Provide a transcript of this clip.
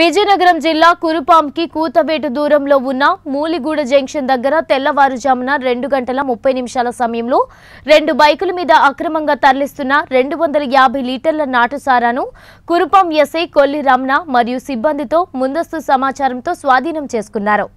విజయనగరం జిల్లా కురపంకి కూతవేటు దూరంలో ఉన్న మూలిగూడ జంక్షన్ దగ్గర తెల్లవారుజామున 2:30 సమయంలో రెండు బైకుల మీద అక్రమంగా తరలిస్తున్న 250 లీటర్ల నాటుసారాను కురపం ఎస్ఐ కొల్లి రమణ మరియు సిబ్బందితో ముందస్తు సమాచారంతో స్వాధీనం చేసుకున్నారు.